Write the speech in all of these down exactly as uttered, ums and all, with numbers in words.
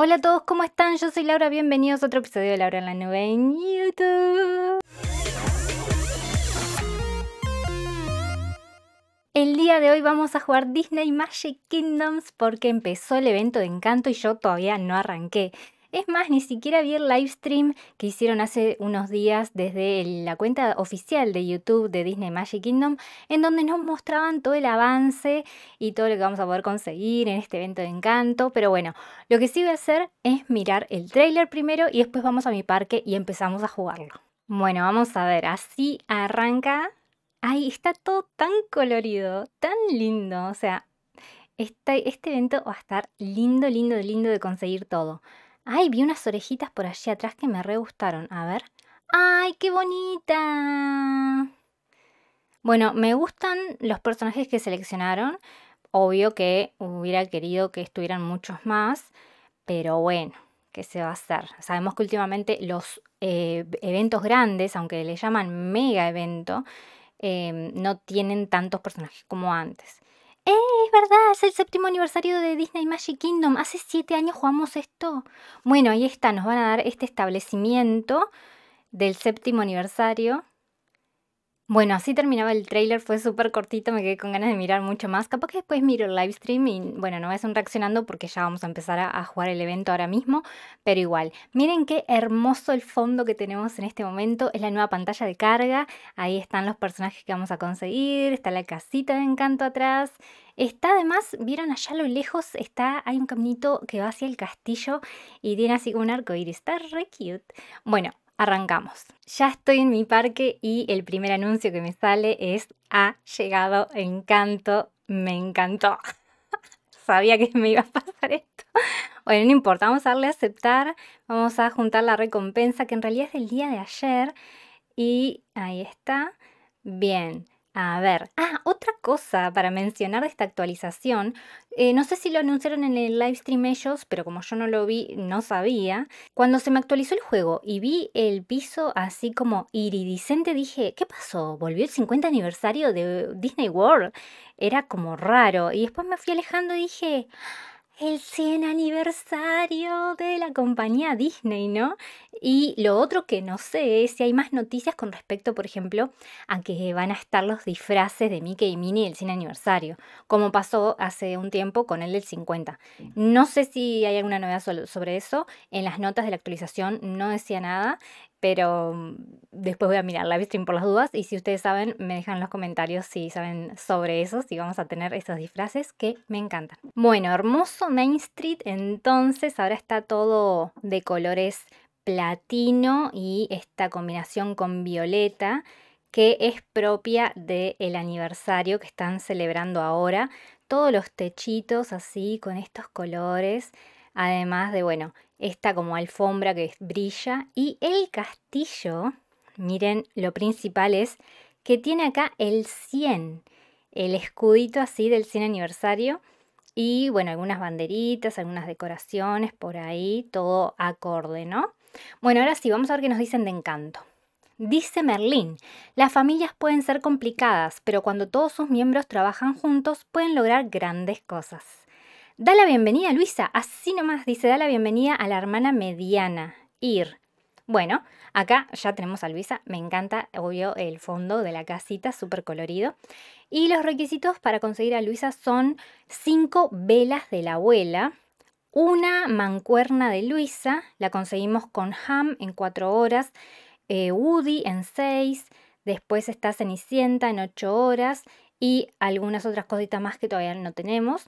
Hola a todos, ¿cómo están? Yo soy Laura, bienvenidos a otro episodio de Laura en la Nube en YouTube. El día de hoy vamos a jugar Disney Magic Kingdoms porque empezó el evento de Encanto y yo todavía no arranqué. Es más, ni siquiera vi el live stream que hicieron hace unos días desde la cuenta oficial de YouTube de Disney Magic Kingdom, en donde nos mostraban todo el avance y todo lo que vamos a poder conseguir en este evento de Encanto. Pero bueno, lo que sí voy a hacer es mirar el tráiler primero y después vamos a mi parque y empezamos a jugarlo. Bueno, vamos a ver, así arranca. Ay, está todo tan colorido, tan lindo. O sea, este, este evento va a estar lindo, lindo, lindo de conseguir todo. Ay, vi unas orejitas por allí atrás que me re gustaron. A ver. ¡Ay, qué bonita! Bueno, me gustan los personajes que seleccionaron. Obvio que hubiera querido que estuvieran muchos más. Pero bueno, ¿qué se va a hacer? Sabemos que últimamente los eh, eventos grandes, aunque le llaman mega evento, eh, no tienen tantos personajes como antes. ¡Eh! Es verdad, es el séptimo aniversario de Disney Magic Kingdom. Hace siete años jugamos esto. Bueno, ahí está, nos van a dar este establecimiento del séptimo aniversario. Bueno, así terminaba el tráiler, fue súper cortito, me quedé con ganas de mirar mucho más. Capaz que después miro el live stream y bueno, no voy a estar reaccionando porque ya vamos a empezar a, a jugar el evento ahora mismo. Pero igual, miren qué hermoso el fondo que tenemos en este momento. Es la nueva pantalla de carga, ahí están los personajes que vamos a conseguir, está la casita de Encanto atrás. Está además, vieron allá a lo lejos, está, hay un caminito que va hacia el castillo y tiene así como un arco iris, está re cute. Bueno. Arrancamos. Ya estoy en mi parque y el primer anuncio que me sale es: ha llegado Encanto, me encantó. Sabía que me iba a pasar esto. Bueno, no importa, vamos a darle a aceptar, vamos a juntar la recompensa que en realidad es del día de ayer y ahí está. Bien. A ver, ah, otra cosa para mencionar de esta actualización, eh, no sé si lo anunciaron en el live stream ellos, pero como yo no lo vi, no sabía. Cuando se me actualizó el juego y vi el piso así como iridiscente, dije, ¿qué pasó? ¿Volvió el cincuenta aniversario de Disney World? Era como raro, y después me fui alejando y dije, el cien aniversario de la compañía Disney, ¿no? Y lo otro que no sé es si hay más noticias con respecto, por ejemplo, a que van a estar los disfraces de Mickey y Minnie el cien aniversario, como pasó hace un tiempo con el del cincuenta. No sé si hay alguna novedad sobre eso, en las notas de la actualización no decía nada, pero después voy a mirar la stream por las dudas y si ustedes saben, me dejan en los comentarios si saben sobre eso, si vamos a tener estos disfraces que me encantan. Bueno, hermoso Main Street, entonces ahora está todo de colores platino y esta combinación con violeta que es propia del aniversario que están celebrando ahora. Todos los techitos así con estos colores, además de, bueno, esta como alfombra que brilla. Y el castillo, miren, lo principal es que tiene acá el cien, el escudito así del cien aniversario. Y bueno, algunas banderitas, algunas decoraciones por ahí, todo acorde, ¿no? Bueno, ahora sí, vamos a ver qué nos dicen de Encanto. Dice Merlin, las familias pueden ser complicadas, pero cuando todos sus miembros trabajan juntos pueden lograr grandes cosas. Da la bienvenida, Luisa, así nomás, dice, da la bienvenida a la hermana mediana, Ir. Bueno, acá ya tenemos a Luisa, me encanta, obvio, el fondo de la casita, súper colorido. Y los requisitos para conseguir a Luisa son cinco velas de la abuela, una mancuerna de Luisa, la conseguimos con Ham en cuatro horas, eh, Woody en seis, después está Cenicienta en ocho horas y algunas otras cositas más que todavía no tenemos.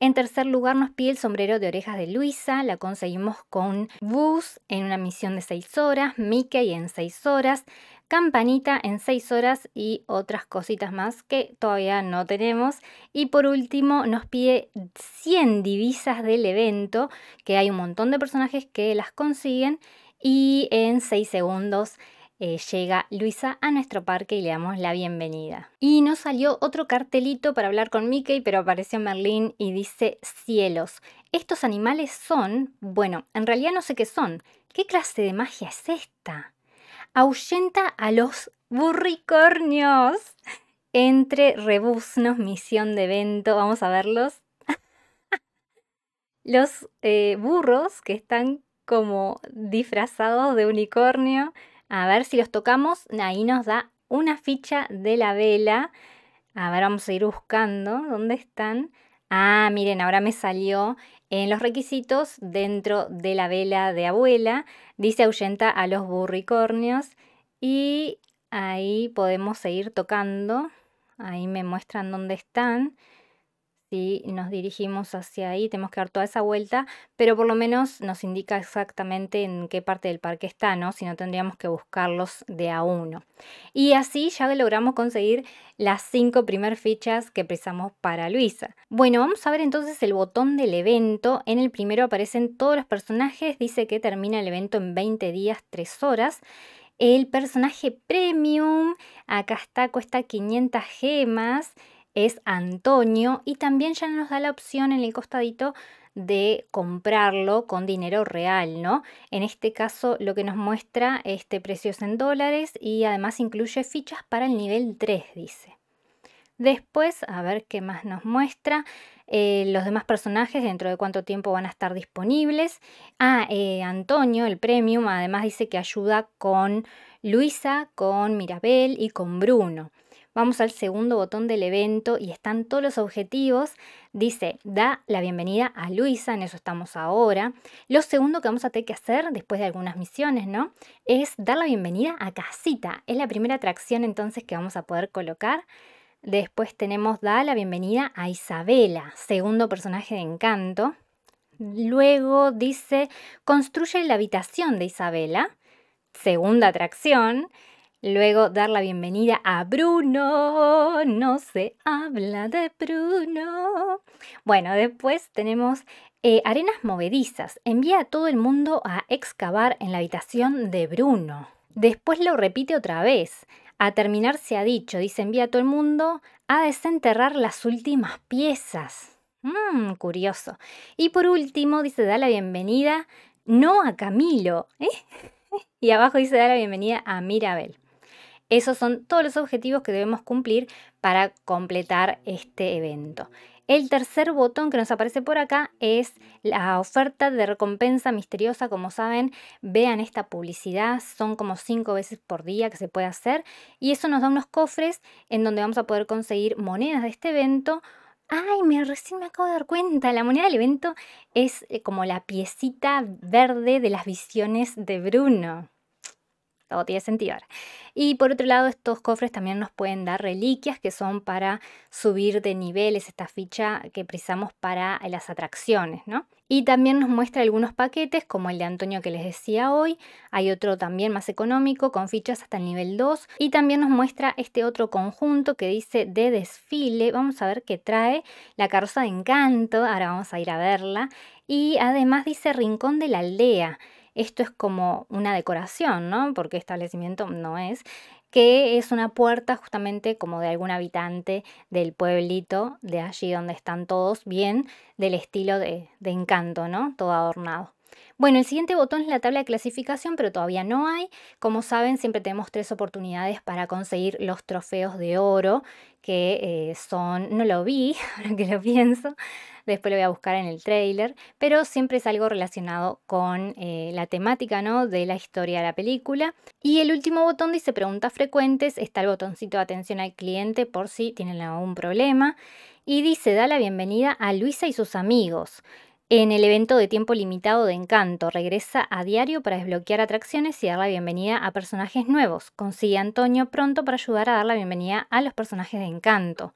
En tercer lugar nos pide el sombrero de orejas de Luisa, la conseguimos con Buzz en una misión de seis horas, Mickey en seis horas, Campanita en seis horas y otras cositas más que todavía no tenemos. Y por último nos pide cien divisas del evento, que hay un montón de personajes que las consiguen y en seis segundos Eh, llega Luisa a nuestro parque y le damos la bienvenida. Y nos salió otro cartelito para hablar con Mickey, pero apareció Merlin y dice: cielos, estos animales son... Bueno, en realidad no sé qué son. ¿Qué clase de magia es esta? Ahuyenta a los burricornios. Entre rebuznos, misión de evento, vamos a verlos. los eh, burros que están como disfrazados de unicornio. A ver si los tocamos. Ahí nos da una ficha de la vela. A ver, vamos a ir buscando dónde están. Ah, miren, ahora me salió en los requisitos dentro de la vela de abuela. Dice ahuyenta a los burricornios. Y ahí podemos seguir tocando. Ahí me muestran dónde están. Si nos dirigimos hacia ahí, tenemos que dar toda esa vuelta. Pero por lo menos nos indica exactamente en qué parte del parque está, ¿no? Si no, tendríamos que buscarlos de a uno. Y así ya logramos conseguir las cinco primeras fichas que precisamos para Luisa. Bueno, vamos a ver entonces el botón del evento. En el primero aparecen todos los personajes. Dice que termina el evento en veinte días, tres horas. El personaje premium, acá está, cuesta quinientas gemas, es Antonio, y también ya nos da la opción en el costadito de comprarlo con dinero real, ¿no? En este caso lo que nos muestra este precio es en dólares y además incluye fichas para el nivel tres, dice. Después, a ver qué más nos muestra, eh, los demás personajes, dentro de cuánto tiempo van a estar disponibles. Ah, eh, Antonio, el premium, además dice que ayuda con Luisa, con Mirabel y con Bruno. Vamos al segundo botón del evento y están todos los objetivos. Dice, da la bienvenida a Luisa, en eso estamos ahora. Lo segundo que vamos a tener que hacer después de algunas misiones, ¿no? Es dar la bienvenida a Casita. Es la primera atracción entonces que vamos a poder colocar. Después tenemos da la bienvenida a Isabela, segundo personaje de Encanto. Luego dice, construye la habitación de Isabela, segunda atracción. Luego dar la bienvenida a Bruno, no se habla de Bruno. Bueno, después tenemos eh, arenas movedizas, envía a todo el mundo a excavar en la habitación de Bruno. Después lo repite otra vez. A terminar se ha dicho, dice, envía a todo el mundo a desenterrar las últimas piezas. Mmm, curioso. Y por último dice, da la bienvenida no a Camilo, ¿eh? Y abajo dice, da la bienvenida a Mirabel. Esos son todos los objetivos que debemos cumplir para completar este evento. El tercer botón que nos aparece por acá es la oferta de recompensa misteriosa. Como saben, vean esta publicidad, son como cinco veces por día que se puede hacer. Y eso nos da unos cofres en donde vamos a poder conseguir monedas de este evento. ¡Ay, me, recién me acabo de dar cuenta! La moneda del evento es como la piecita verde de las visiones de Bruno. Todo tiene sentido ahora. Y por otro lado, estos cofres también nos pueden dar reliquias que son para subir de niveles, esta ficha que precisamos para las atracciones, ¿no? Y también nos muestra algunos paquetes, como el de Antonio que les decía hoy. Hay otro también más económico, con fichas hasta el nivel dos. Y también nos muestra este otro conjunto que dice de desfile. Vamos a ver qué trae. La carroza de Encanto, ahora vamos a ir a verla. Y además dice Rincón de la Aldea. Esto es como una decoración, ¿no? Porque establecimiento no es. Que es una puerta justamente como de algún habitante del pueblito, de allí donde están todos, bien del estilo de, de Encanto, ¿no? Todo adornado. Bueno, el siguiente botón es la tabla de clasificación, pero todavía no hay. Como saben, siempre tenemos tres oportunidades para conseguir los trofeos de oro, que eh, son... No lo vi, ahora que lo pienso. Después lo voy a buscar en el tráiler, pero siempre es algo relacionado con eh, la temática, ¿no? De la historia de la película. Y el último botón dice preguntas frecuentes, está el botoncito de atención al cliente por si tienen algún problema. Y dice da la bienvenida a Luisa y sus amigos. En el evento de tiempo limitado de Encanto, regresa a diario para desbloquear atracciones y dar la bienvenida a personajes nuevos. Consigue a Antonio pronto para ayudar a dar la bienvenida a los personajes de Encanto.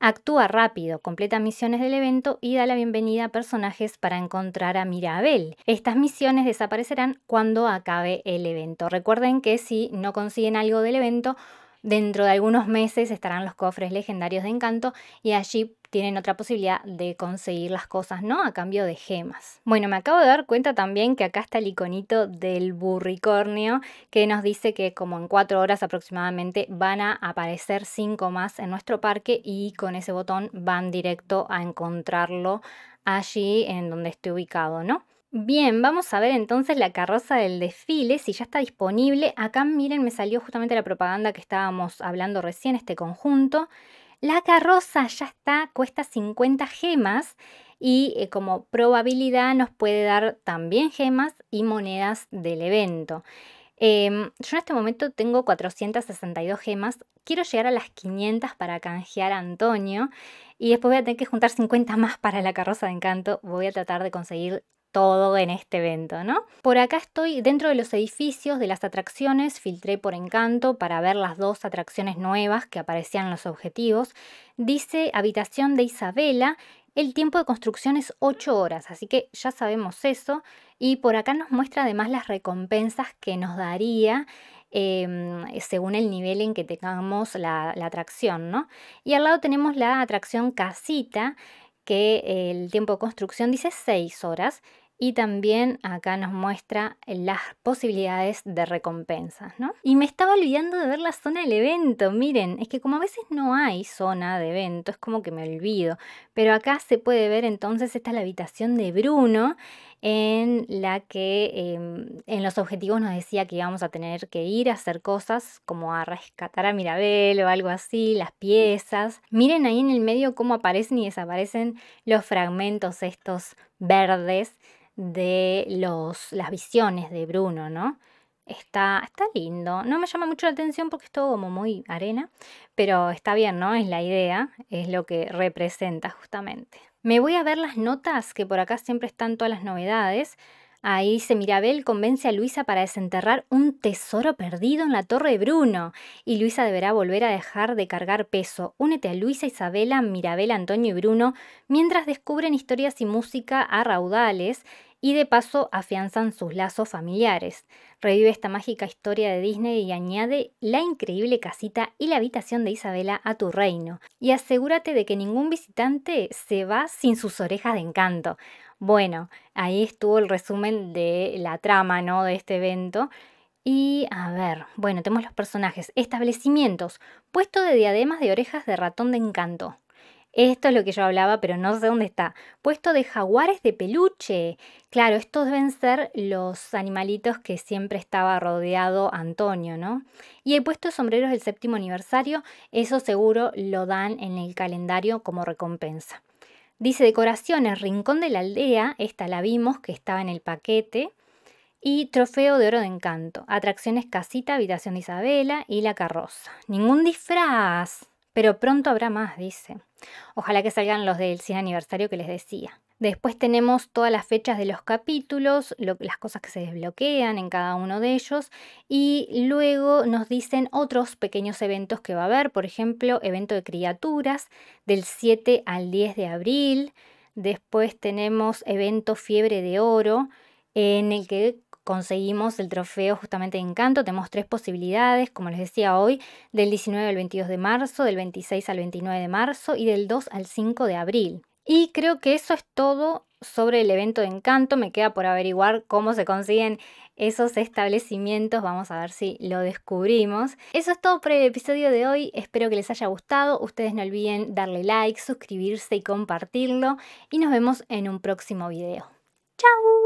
Actúa rápido, completa misiones del evento y da la bienvenida a personajes para encontrar a Mirabel. Estas misiones desaparecerán cuando acabe el evento. Recuerden que si no consiguen algo del evento, dentro de algunos meses estarán los cofres legendarios de Encanto y allí tienen otra posibilidad de conseguir las cosas, ¿no? A cambio de gemas. Bueno, me acabo de dar cuenta también que acá está el iconito del burricornio que nos dice que como en cuatro horas aproximadamente van a aparecer cinco más en nuestro parque y con ese botón van directo a encontrarlo allí en donde esté ubicado, ¿no? Bien, vamos a ver entonces la carroza del desfile, si ya está disponible. Acá miren, me salió justamente la propaganda que estábamos hablando recién, este conjunto. La carroza ya está, cuesta cincuenta gemas y eh, como probabilidad nos puede dar también gemas y monedas del evento. Eh, yo en este momento tengo cuatrocientas sesenta y dos gemas, quiero llegar a las quinientas para canjear a Antonio y después voy a tener que juntar cincuenta más para la carroza de Encanto. Voy a tratar de conseguir todo en este evento, ¿no? Por acá estoy dentro de los edificios de las atracciones, filtré por Encanto para ver las dos atracciones nuevas que aparecían en los objetivos. Dice habitación de Isabela, el tiempo de construcción es ocho horas, así que ya sabemos eso. Y por acá nos muestra además las recompensas que nos daría eh, según el nivel en que tengamos la, la atracción, ¿no? Y al lado tenemos la atracción Casita, que el tiempo de construcción dice seis horas y también acá nos muestra las posibilidades de recompensas, ¿no? Y me estaba olvidando de ver la zona del evento, miren, es que como a veces no hay zona de evento, es como que me olvido, pero acá se puede ver entonces, esta es la habitación de Bruno, en la que eh, en los objetivos nos decía que íbamos a tener que ir a hacer cosas como a rescatar a Mirabel o algo así, las piezas. Miren ahí en el medio cómo aparecen y desaparecen los fragmentos estos verdes de los, las visiones de Bruno, ¿no? Está, está lindo, no me llama mucho la atención porque es todo como muy arena, pero está bien, ¿no? Es la idea, es lo que representa justamente. Me voy a ver las notas, que por acá siempre están todas las novedades. Ahí dice, Mirabel convence a Luisa para desenterrar un tesoro perdido en la Torre de Bruno. Y Luisa deberá volver a dejar de cargar peso. Únete a Luisa, Isabela, Mirabel, Antonio y Bruno, mientras descubren historias y música a raudales y de paso afianzan sus lazos familiares. Revive esta mágica historia de Disney y añade la increíble casita y la habitación de Isabela a tu reino. Y asegúrate de que ningún visitante se va sin sus orejas de encanto. Bueno, ahí estuvo el resumen de la trama, ¿no?, de este evento. Y a ver, bueno, tenemos los personajes. Establecimientos. Puesto de diademas de orejas de ratón de encanto. Esto es lo que yo hablaba, pero no sé dónde está. Puesto de jaguares de peluche. Claro, estos deben ser los animalitos que siempre estaba rodeado Antonio, ¿no? Y el puesto de sombreros del séptimo aniversario, eso seguro lo dan en el calendario como recompensa. Dice decoraciones, rincón de la aldea, esta la vimos que estaba en el paquete. Y trofeo de oro de encanto. Atracciones casita, habitación de Isabela y la carroza. Ningún disfraz, pero pronto habrá más, dice. Ojalá que salgan los del cien aniversario que les decía. Después tenemos todas las fechas de los capítulos, lo, las cosas que se desbloquean en cada uno de ellos. Y luego nos dicen otros pequeños eventos que va a haber. Por ejemplo, evento de criaturas del siete al diez de abril. Después tenemos evento Fiebre de Oro, en el que conseguimos el trofeo justamente de Encanto. Tenemos tres posibilidades, como les decía hoy, del diecinueve al veintidós de marzo, del veintiséis al veintinueve de marzo y del dos al cinco de abril. Y creo que eso es todo sobre el evento de Encanto. Me queda por averiguar cómo se consiguen esos establecimientos. Vamos a ver si lo descubrimos. Eso es todo por el episodio de hoy. Espero que les haya gustado. Ustedes no olviden darle like, suscribirse y compartirlo. Y nos vemos en un próximo video. ¡Chao!